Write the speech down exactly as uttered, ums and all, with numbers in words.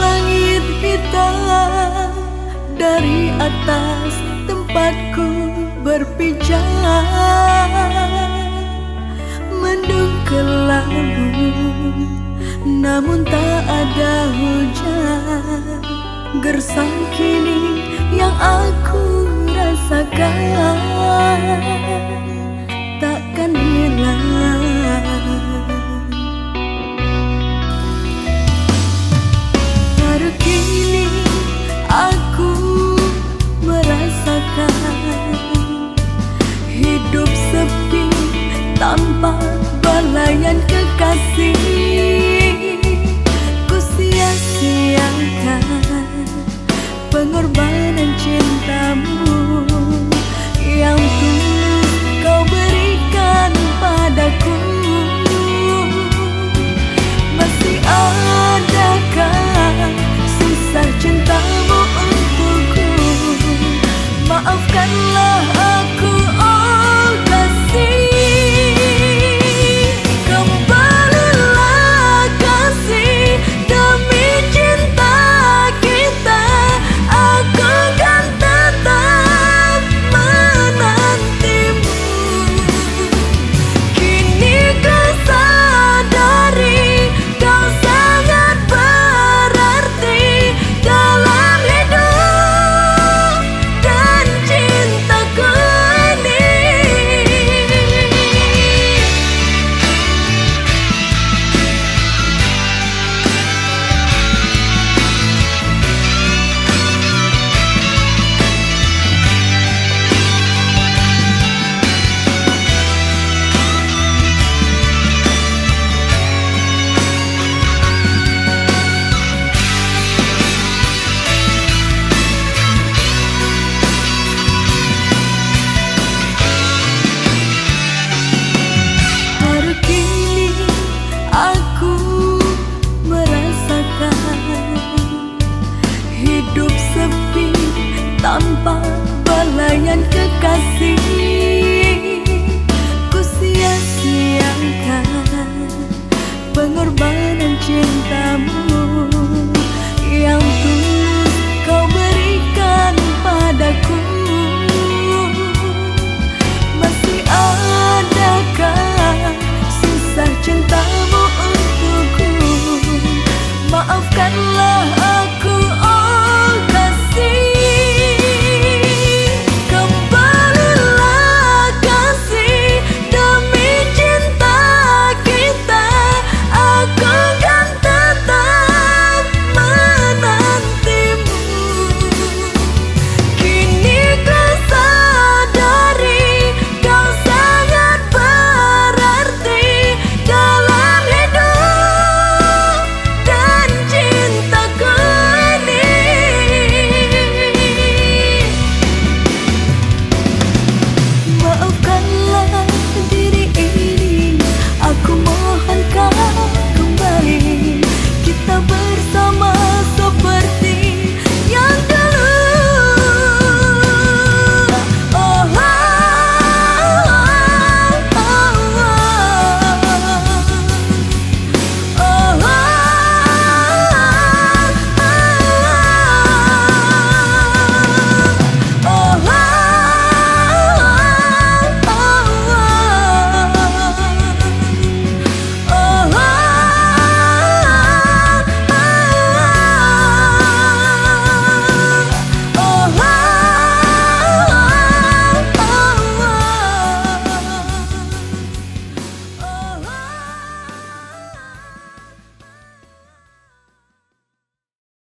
langit hitam dari atas tempatku berpijak. Mendung kelabu namun tak ada hujan. Gersang kini yang aku rasakan takkan hilang. Baru kini aku merasakan hidup sepi tanpa balayan kekasih.